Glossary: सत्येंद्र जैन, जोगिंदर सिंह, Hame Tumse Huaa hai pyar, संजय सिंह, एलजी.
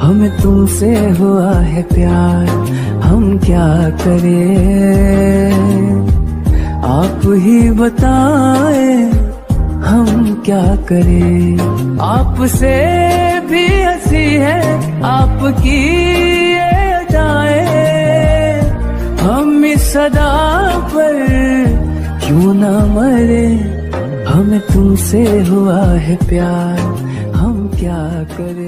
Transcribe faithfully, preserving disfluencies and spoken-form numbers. हमें तुमसे हुआ है प्यार, हम क्या करें, आप ही बताए हम क्या करें। आपसे भी हंसी है आपकी ये अदाएं, हम इस सदा पर क्यों ना मरे। हमें तुमसे हुआ है प्यार, हम क्या करें।